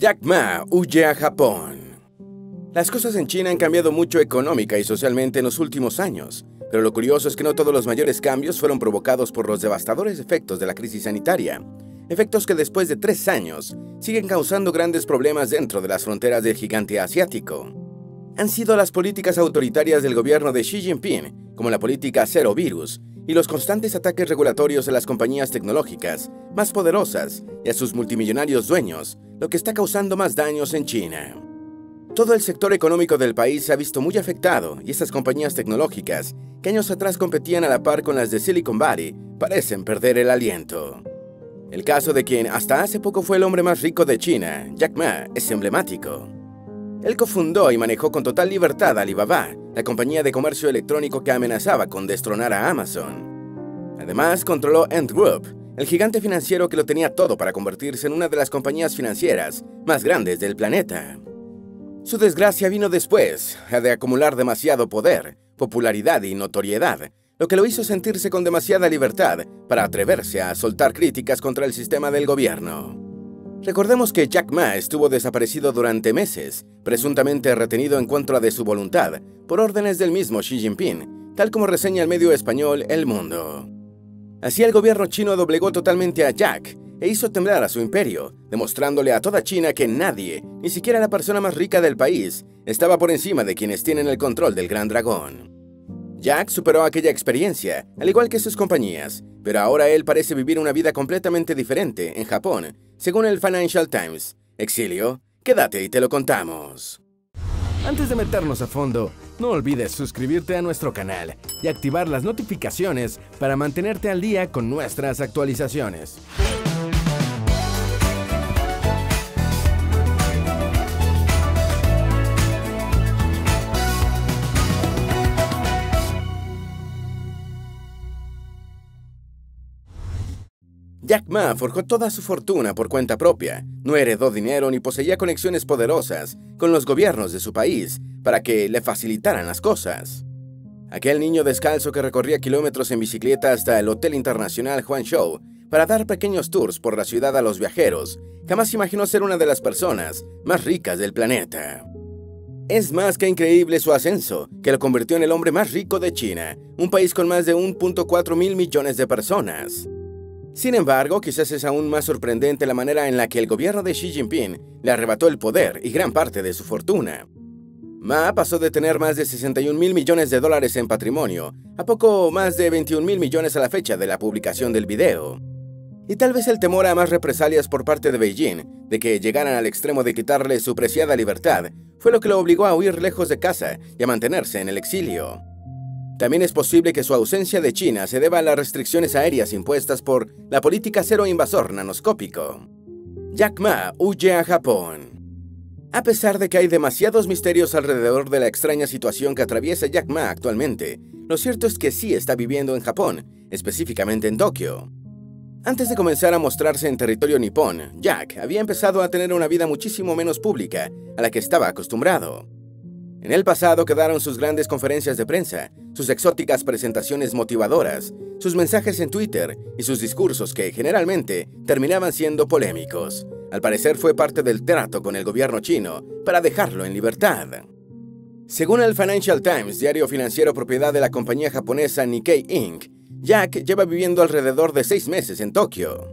Jack Ma huye a Japón. Las cosas en China han cambiado mucho económica y socialmente en los últimos años, pero lo curioso es que no todos los mayores cambios fueron provocados por los devastadores efectos de la crisis sanitaria, efectos que después de 3 años siguen causando grandes problemas dentro de las fronteras del gigante asiático. Han sido las políticas autoritarias del gobierno de Xi Jinping, como la política cero virus, y los constantes ataques regulatorios a las compañías tecnológicas más poderosas y a sus multimillonarios dueños, lo que está causando más daños en China. Todo el sector económico del país se ha visto muy afectado y estas compañías tecnológicas, que años atrás competían a la par con las de Silicon Valley, parecen perder el aliento. El caso de quien hasta hace poco fue el hombre más rico de China, Jack Ma, es emblemático. Él cofundó y manejó con total libertad Alibaba, la compañía de comercio electrónico que amenazaba con destronar a Amazon. Además, controló Ant Group, el gigante financiero que lo tenía todo para convertirse en una de las compañías financieras más grandes del planeta. Su desgracia vino después, la de acumular demasiado poder, popularidad y notoriedad, lo que lo hizo sentirse con demasiada libertad para atreverse a soltar críticas contra el sistema del gobierno. Recordemos que Jack Ma estuvo desaparecido durante meses, presuntamente retenido en contra de su voluntad, por órdenes del mismo Xi Jinping, tal como reseña el medio español El Mundo. Así el gobierno chino doblegó totalmente a Jack e hizo temblar a su imperio, demostrándole a toda China que nadie, ni siquiera la persona más rica del país, estaba por encima de quienes tienen el control del gran dragón. Jack superó aquella experiencia, al igual que sus compañías, pero ahora él parece vivir una vida completamente diferente en Japón, según el Financial Times. Exilio, quédate y te lo contamos. Antes de meternos a fondo, no olvides suscribirte a nuestro canal y activar las notificaciones para mantenerte al día con nuestras actualizaciones. Jack Ma forjó toda su fortuna por cuenta propia, no heredó dinero ni poseía conexiones poderosas con los gobiernos de su país para que le facilitaran las cosas. Aquel niño descalzo que recorría kilómetros en bicicleta hasta el Hotel Internacional Guangzhou para dar pequeños tours por la ciudad a los viajeros, jamás imaginó ser una de las personas más ricas del planeta. Es más que increíble su ascenso, que lo convirtió en el hombre más rico de China, un país con más de 1.4 mil millones de personas. Sin embargo, quizás es aún más sorprendente la manera en la que el gobierno de Xi Jinping le arrebató el poder y gran parte de su fortuna. Ma pasó de tener más de 61 mil millones de dólares en patrimonio a poco más de 21 mil millones a la fecha de la publicación del video. Y tal vez el temor a más represalias por parte de Beijing, de que llegaran al extremo de quitarle su preciada libertad, fue lo que lo obligó a huir lejos de casa y a mantenerse en el exilio. También es posible que su ausencia de China se deba a las restricciones aéreas impuestas por la política cero invasor nanoscópico. Jack Ma huye a Japón. A pesar de que hay demasiados misterios alrededor de la extraña situación que atraviesa Jack Ma actualmente, lo cierto es que sí está viviendo en Japón, específicamente en Tokio. Antes de comenzar a mostrarse en territorio nipón, Jack había empezado a tener una vida muchísimo menos pública a la que estaba acostumbrado. En el pasado quedaron sus grandes conferencias de prensa, sus exóticas presentaciones motivadoras, sus mensajes en Twitter y sus discursos que, generalmente, terminaban siendo polémicos. Al parecer fue parte del trato con el gobierno chino para dejarlo en libertad. Según el Financial Times, diario financiero propiedad de la compañía japonesa Nikkei Inc., Jack lleva viviendo alrededor de 6 meses en Tokio.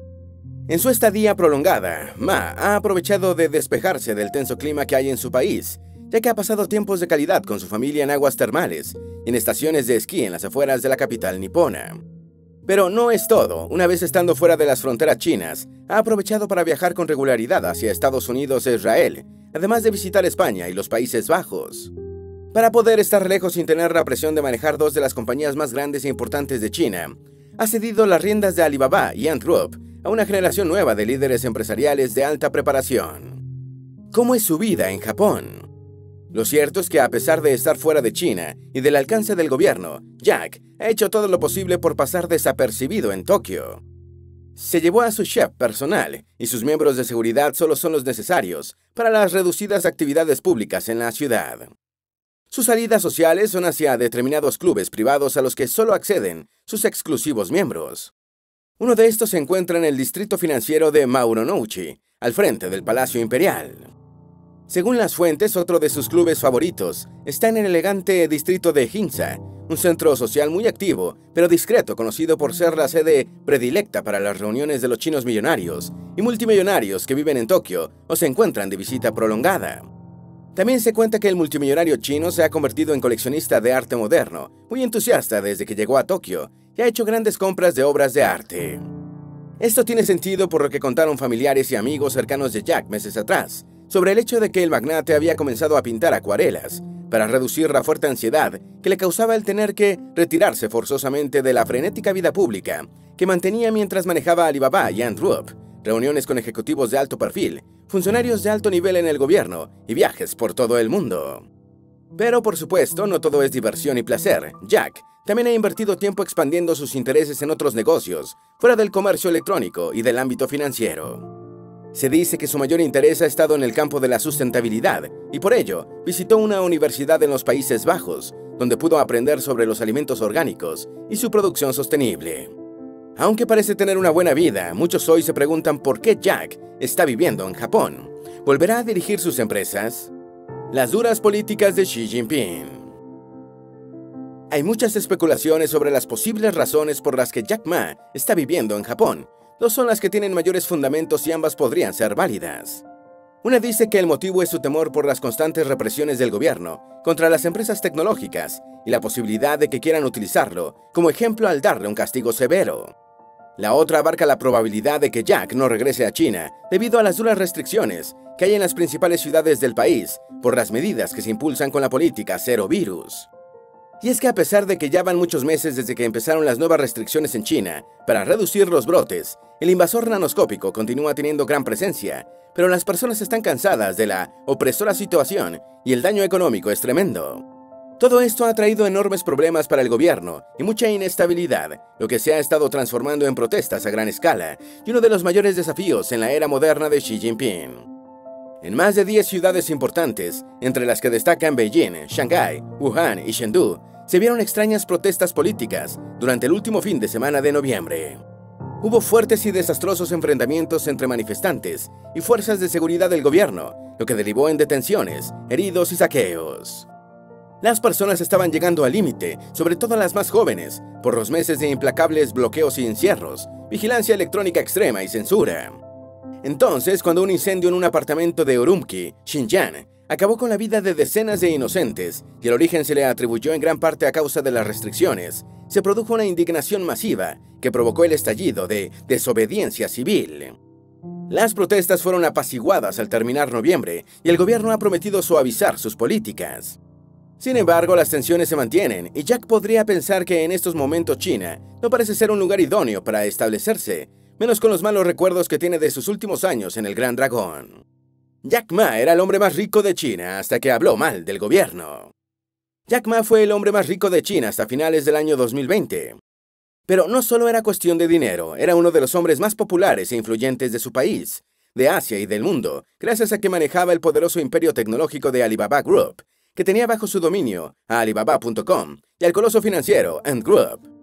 En su estadía prolongada, Ma ha aprovechado de despejarse del tenso clima que hay en su país, ya que ha pasado tiempos de calidad con su familia en aguas termales, en estaciones de esquí en las afueras de la capital nipona. Pero no es todo. Una vez estando fuera de las fronteras chinas, ha aprovechado para viajar con regularidad hacia Estados Unidos e Israel, además de visitar España y los Países Bajos. Para poder estar lejos sin tener la presión de manejar 2 de las compañías más grandes e importantes de China, ha cedido las riendas de Alibaba y Ant Group a una generación nueva de líderes empresariales de alta preparación. ¿Cómo es su vida en Japón? Lo cierto es que a pesar de estar fuera de China y del alcance del gobierno, Jack ha hecho todo lo posible por pasar desapercibido en Tokio. Se llevó a su chef personal y sus miembros de seguridad solo son los necesarios para las reducidas actividades públicas en la ciudad. Sus salidas sociales son hacia determinados clubes privados a los que solo acceden sus exclusivos miembros. Uno de estos se encuentra en el distrito financiero de Marunouchi, al frente del Palacio Imperial. Según las fuentes, otro de sus clubes favoritos está en el elegante distrito de Ginza, un centro social muy activo, pero discreto, conocido por ser la sede predilecta para las reuniones de los chinos millonarios y multimillonarios que viven en Tokio o se encuentran de visita prolongada. También se cuenta que el multimillonario chino se ha convertido en coleccionista de arte moderno, muy entusiasta desde que llegó a Tokio, y ha hecho grandes compras de obras de arte. Esto tiene sentido por lo que contaron familiares y amigos cercanos de Jack meses atrás, sobre el hecho de que el magnate había comenzado a pintar acuarelas, para reducir la fuerte ansiedad que le causaba el tener que retirarse forzosamente de la frenética vida pública que mantenía mientras manejaba Alibaba y Ant Group, reuniones con ejecutivos de alto perfil, funcionarios de alto nivel en el gobierno y viajes por todo el mundo. Pero por supuesto, no todo es diversión y placer. Jack también ha invertido tiempo expandiendo sus intereses en otros negocios, fuera del comercio electrónico y del ámbito financiero. Se dice que su mayor interés ha estado en el campo de la sustentabilidad y por ello visitó una universidad en los Países Bajos, donde pudo aprender sobre los alimentos orgánicos y su producción sostenible. Aunque parece tener una buena vida, muchos hoy se preguntan por qué Jack está viviendo en Japón. ¿Volverá a dirigir sus empresas? Las duras políticas de Xi Jinping. Hay muchas especulaciones sobre las posibles razones por las que Jack Ma está viviendo en Japón. Dos son las que tienen mayores fundamentos y ambas podrían ser válidas. Una dice que el motivo es su temor por las constantes represiones del gobierno contra las empresas tecnológicas y la posibilidad de que quieran utilizarlo como ejemplo al darle un castigo severo. La otra abarca la probabilidad de que Jack no regrese a China debido a las duras restricciones que hay en las principales ciudades del país por las medidas que se impulsan con la política cero virus. Y es que a pesar de que ya van muchos meses desde que empezaron las nuevas restricciones en China para reducir los brotes, el invasor nanoscópico continúa teniendo gran presencia, pero las personas están cansadas de la opresora situación y el daño económico es tremendo. Todo esto ha traído enormes problemas para el gobierno y mucha inestabilidad, lo que se ha estado transformando en protestas a gran escala y uno de los mayores desafíos en la era moderna de Xi Jinping. En más de 10 ciudades importantes, entre las que destacan Beijing, Shanghái, Wuhan y Chengdu, se vieron extrañas protestas políticas durante el último fin de semana de noviembre. Hubo fuertes y desastrosos enfrentamientos entre manifestantes y fuerzas de seguridad del gobierno, lo que derivó en detenciones, heridos y saqueos. Las personas estaban llegando al límite, sobre todo las más jóvenes, por los meses de implacables bloqueos y encierros, vigilancia electrónica extrema y censura. Entonces, cuando un incendio en un apartamento de Urumqi, Xinjiang, acabó con la vida de decenas de inocentes y el origen se le atribuyó en gran parte a causa de las restricciones, se produjo una indignación masiva que provocó el estallido de desobediencia civil. Las protestas fueron apaciguadas al terminar noviembre y el gobierno ha prometido suavizar sus políticas. Sin embargo, las tensiones se mantienen y Jack podría pensar que en estos momentos China no parece ser un lugar idóneo para establecerse, menos con los malos recuerdos que tiene de sus últimos años en el Gran Dragón. Jack Ma era el hombre más rico de China hasta que habló mal del gobierno. Jack Ma fue el hombre más rico de China hasta finales del año 2020. Pero no solo era cuestión de dinero, era uno de los hombres más populares e influyentes de su país, de Asia y del mundo, gracias a que manejaba el poderoso imperio tecnológico de Alibaba Group, que tenía bajo su dominio a Alibaba.com y al coloso financiero Ant Group.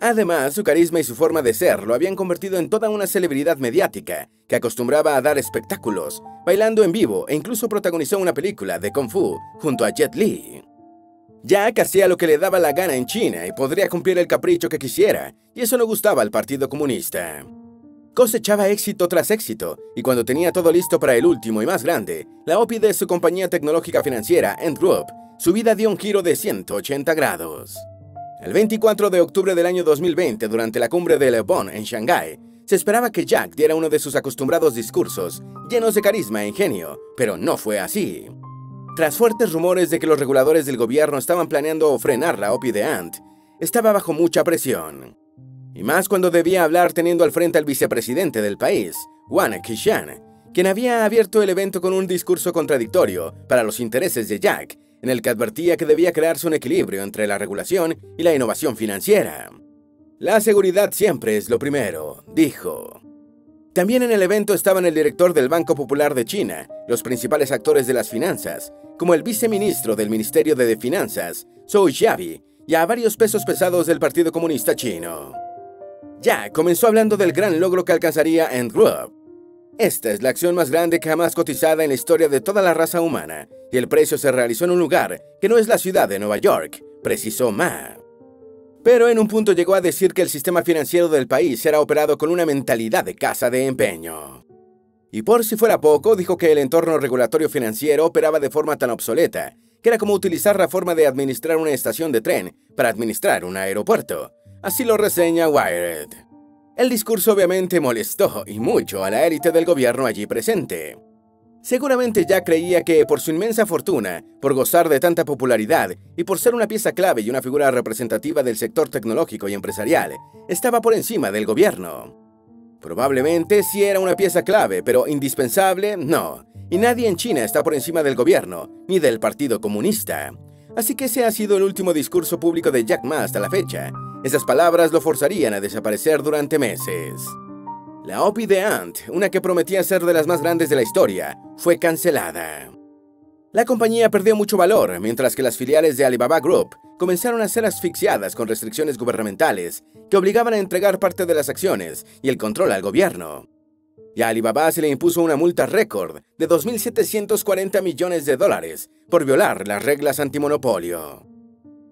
Además, su carisma y su forma de ser lo habían convertido en toda una celebridad mediática que acostumbraba a dar espectáculos, bailando en vivo e incluso protagonizó una película de Kung Fu junto a Jet Li. Jack hacía lo que le daba la gana en China y podría cumplir el capricho que quisiera, y eso no gustaba al Partido Comunista. Cosechaba éxito tras éxito, y cuando tenía todo listo para el último y más grande, la OPI de su compañía tecnológica financiera Ant Group, su vida dio un giro de 180 grados. El 24 de octubre del año 2020, durante la cumbre de Le Bon en Shanghái, se esperaba que Jack diera uno de sus acostumbrados discursos, llenos de carisma e ingenio, pero no fue así. Tras fuertes rumores de que los reguladores del gobierno estaban planeando frenar la OPI de Ant, estaba bajo mucha presión. Y más cuando debía hablar teniendo al frente al vicepresidente del país, Wang Qishan, quien había abierto el evento con un discurso contradictorio para los intereses de Jack, en el que advertía que debía crearse un equilibrio entre la regulación y la innovación financiera. La seguridad siempre es lo primero, dijo. También en el evento estaban el director del Banco Popular de China, los principales actores de las finanzas, como el viceministro del Ministerio de Finanzas, Zhu Xiaohu, y a varios pesos pesados del Partido Comunista Chino. Jack comenzó hablando del gran logro que alcanzaría Ant Group. Esta es la acción más grande jamás cotizada en la historia de toda la raza humana, y el precio se realizó en un lugar que no es la ciudad de Nueva York, precisó Ma. Pero en un punto llegó a decir que el sistema financiero del país era operado con una mentalidad de casa de empeño. Y por si fuera poco, dijo que el entorno regulatorio financiero operaba de forma tan obsoleta, que era como utilizar la forma de administrar una estación de tren para administrar un aeropuerto. Así lo reseña Wired. El discurso obviamente molestó y mucho a la élite del gobierno allí presente. Seguramente ya creía que por su inmensa fortuna, por gozar de tanta popularidad y por ser una pieza clave y una figura representativa del sector tecnológico y empresarial, estaba por encima del gobierno. Probablemente sí era una pieza clave, pero indispensable, no. Y nadie en China está por encima del gobierno, ni del Partido Comunista. Así que ese ha sido el último discurso público de Jack Ma hasta la fecha. Esas palabras lo forzarían a desaparecer durante meses. La OPI de Ant, una que prometía ser de las más grandes de la historia, fue cancelada. La compañía perdió mucho valor, mientras que las filiales de Alibaba Group comenzaron a ser asfixiadas con restricciones gubernamentales que obligaban a entregar parte de las acciones y el control al gobierno. Y a Alibaba se le impuso una multa récord de $2.740 millones por violar las reglas antimonopolio.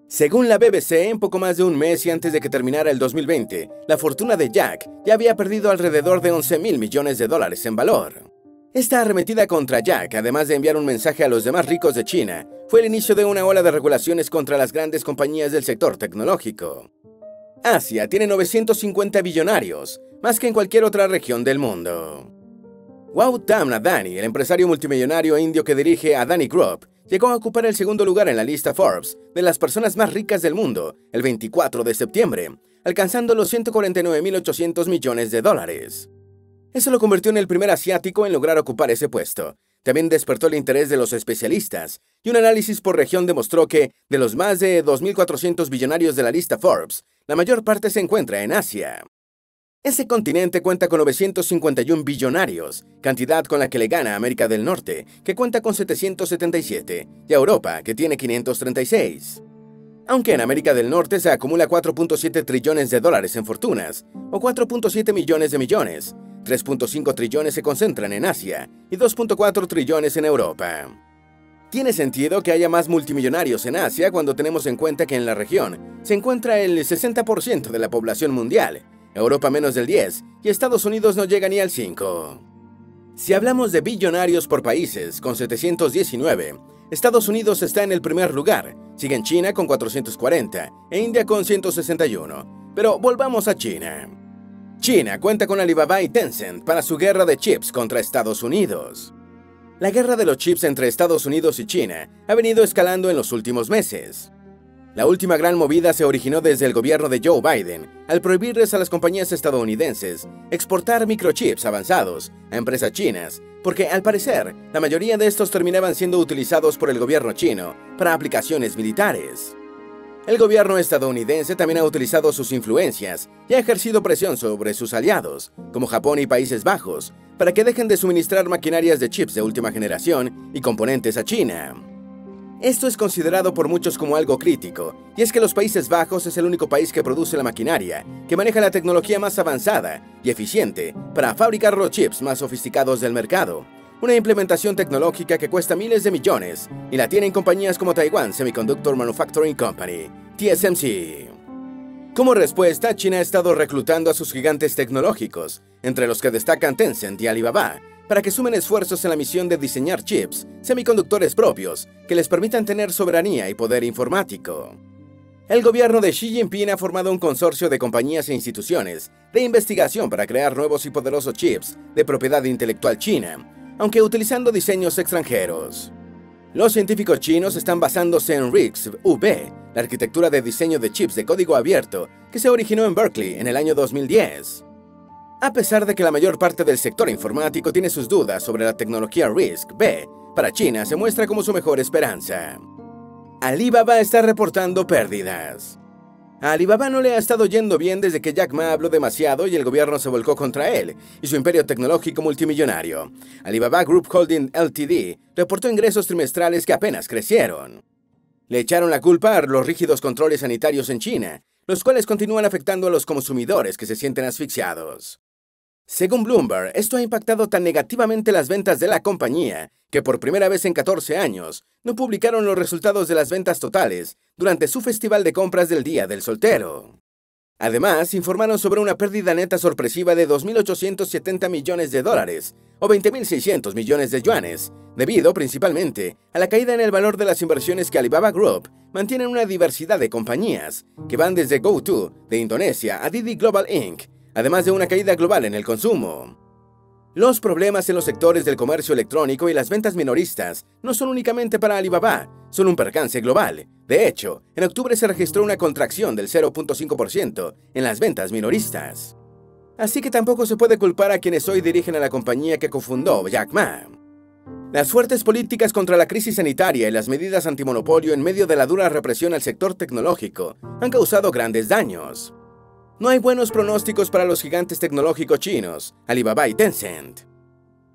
Según la BBC, en poco más de un mes y antes de que terminara el 2020, la fortuna de Jack ya había perdido alrededor de $11.000 millones en valor. Esta arremetida contra Jack, además de enviar un mensaje a los demás ricos de China, fue el inicio de una ola de regulaciones contra las grandes compañías del sector tecnológico. Asia tiene 950 billonarios, más que en cualquier otra región del mundo. Gautam Adani, el empresario multimillonario indio que dirige Adani Group, llegó a ocupar el segundo lugar en la lista Forbes de las personas más ricas del mundo el 24 de septiembre, alcanzando los $149.800 millones. Eso lo convirtió en el primer asiático en lograr ocupar ese puesto. También despertó el interés de los especialistas, y un análisis por región demostró que, de los más de 2.400 billonarios de la lista Forbes, la mayor parte se encuentra en Asia. Ese continente cuenta con 951 billonarios, cantidad con la que le gana a América del Norte, que cuenta con 777, y a Europa, que tiene 536. Aunque en América del Norte se acumula $4.7 trillones en fortunas, o 4.7 millones de millones, 3.5 trillones se concentran en Asia y 2.4 trillones en Europa. Tiene sentido que haya más multimillonarios en Asia cuando tenemos en cuenta que en la región se encuentra el 60% de la población mundial, Europa menos del 10% y Estados Unidos no llega ni al 5%. Si hablamos de billonarios por países, con 719, Estados Unidos está en el primer lugar, siguen China con 440 e India con 161, pero volvamos a China. China cuenta con Alibaba y Tencent para su guerra de chips contra Estados Unidos. La guerra de los chips entre Estados Unidos y China ha venido escalando en los últimos meses. La última gran movida se originó desde el gobierno de Joe Biden al prohibirles a las compañías estadounidenses exportar microchips avanzados a empresas chinas, porque al parecer la mayoría de estos terminaban siendo utilizados por el gobierno chino para aplicaciones militares. El gobierno estadounidense también ha utilizado sus influencias y ha ejercido presión sobre sus aliados, como Japón y Países Bajos, para que dejen de suministrar maquinarias de chips de última generación y componentes a China. Esto es considerado por muchos como algo crítico, y es que los Países Bajos es el único país que produce la maquinaria, que maneja la tecnología más avanzada y eficiente para fabricar los chips más sofisticados del mercado, una implementación tecnológica que cuesta miles de millones y la tienen compañías como Taiwán Semiconductor Manufacturing Company, TSMC. Como respuesta, China ha estado reclutando a sus gigantes tecnológicos, entre los que destacan Tencent y Alibaba, para que sumen esfuerzos en la misión de diseñar chips, semiconductores propios, que les permitan tener soberanía y poder informático. El gobierno de Xi Jinping ha formado un consorcio de compañías e instituciones de investigación para crear nuevos y poderosos chips de propiedad intelectual china, aunque utilizando diseños extranjeros. Los científicos chinos están basándose en RISC-V, la arquitectura de diseño de chips de código abierto que se originó en Berkeley en el año 2010. A pesar de que la mayor parte del sector informático tiene sus dudas sobre la tecnología RISC-V, para China se muestra como su mejor esperanza. Alibaba está reportando pérdidas. A Alibaba no le ha estado yendo bien desde que Jack Ma habló demasiado y el gobierno se volcó contra él y su imperio tecnológico multimillonario. Alibaba Group Holding Ltd. reportó ingresos trimestrales que apenas crecieron. Le echaron la culpa a los rígidos controles sanitarios en China, los cuales continúan afectando a los consumidores que se sienten asfixiados. Según Bloomberg, esto ha impactado tan negativamente las ventas de la compañía que por primera vez en 14 años no publicaron los resultados de las ventas totales durante su festival de compras del Día del Soltero. Además, informaron sobre una pérdida neta sorpresiva de 2.870 millones de dólares o 20.600 millones de yuanes, debido principalmente a la caída en el valor de las inversiones que Alibaba Group mantiene en una diversidad de compañías, que van desde GoTo de Indonesia a Didi Global Inc., además de una caída global en el consumo. Los problemas en los sectores del comercio electrónico y las ventas minoristas no son únicamente para Alibaba, son un percance global. De hecho, en octubre se registró una contracción del 0.5% en las ventas minoristas. Así que tampoco se puede culpar a quienes hoy dirigen a la compañía que cofundó Jack Ma. Las fuertes políticas contra la crisis sanitaria y las medidas antimonopolio en medio de la dura represión al sector tecnológico han causado grandes daños. No hay buenos pronósticos para los gigantes tecnológicos chinos, Alibaba y Tencent.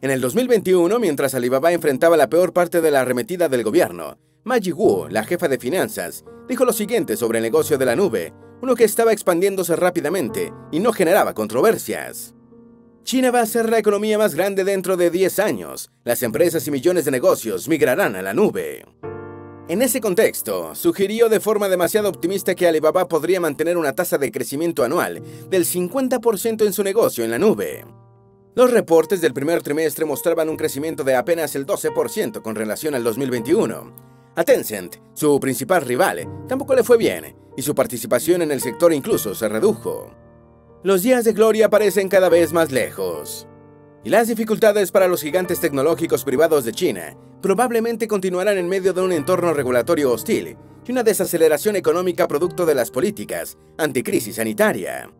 En el 2021, mientras Alibaba enfrentaba la peor parte de la arremetida del gobierno, Ma Yiwu, la jefa de finanzas, dijo lo siguiente sobre el negocio de la nube, uno que estaba expandiéndose rápidamente y no generaba controversias. China va a ser la economía más grande dentro de 10 años. Las empresas y millones de negocios migrarán a la nube. En ese contexto, sugirió de forma demasiado optimista que Alibaba podría mantener una tasa de crecimiento anual del 50% en su negocio en la nube. Los reportes del primer trimestre mostraban un crecimiento de apenas el 12% con relación al 2021. A Tencent, su principal rival, tampoco le fue bien, y su participación en el sector incluso se redujo. Los días de gloria parecen cada vez más lejos. Y las dificultades para los gigantes tecnológicos privados de China probablemente continuarán en medio de un entorno regulatorio hostil y una desaceleración económica producto de las políticas anticrisis sanitaria.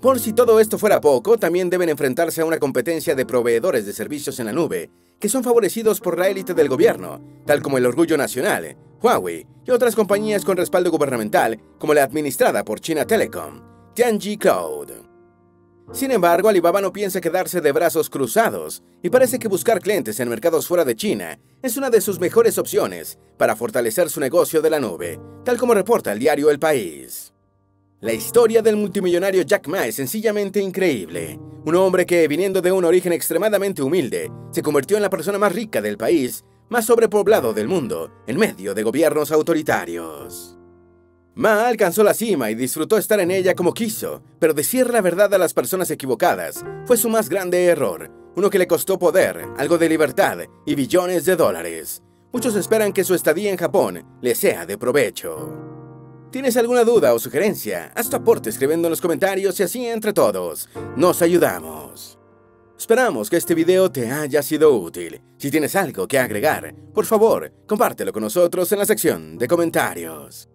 Por si todo esto fuera poco, también deben enfrentarse a una competencia de proveedores de servicios en la nube que son favorecidos por la élite del gobierno, tal como el Orgullo Nacional, Huawei y otras compañías con respaldo gubernamental como la administrada por China Telecom, Tianji Cloud. Sin embargo, Alibaba no piensa quedarse de brazos cruzados y parece que buscar clientes en mercados fuera de China es una de sus mejores opciones para fortalecer su negocio de la nube, tal como reporta el diario El País. La historia del multimillonario Jack Ma es sencillamente increíble. Un hombre que, viniendo de un origen extremadamente humilde, se convirtió en la persona más rica del país, más sobrepoblado del mundo, en medio de gobiernos autoritarios. Ma alcanzó la cima y disfrutó estar en ella como quiso, pero decir la verdad a las personas equivocadas fue su más grande error, uno que le costó poder, algo de libertad y billones de dólares. Muchos esperan que su estadía en Japón le sea de provecho. ¿Tienes alguna duda o sugerencia? Haz tu aporte escribiendo en los comentarios y así entre todos nos ayudamos. Esperamos que este video te haya sido útil. Si tienes algo que agregar, por favor, compártelo con nosotros en la sección de comentarios.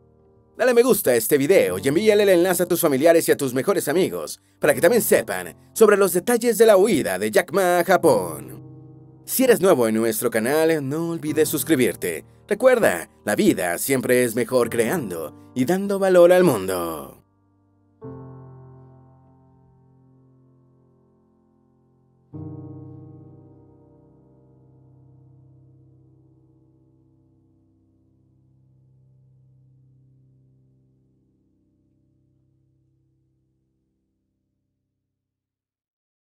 Dale me gusta a este video y envíale el enlace a tus familiares y a tus mejores amigos para que también sepan sobre los detalles de la huida de Jack Ma a Japón. Si eres nuevo en nuestro canal, no olvides suscribirte. Recuerda, la vida siempre es mejor creando y dando valor al mundo.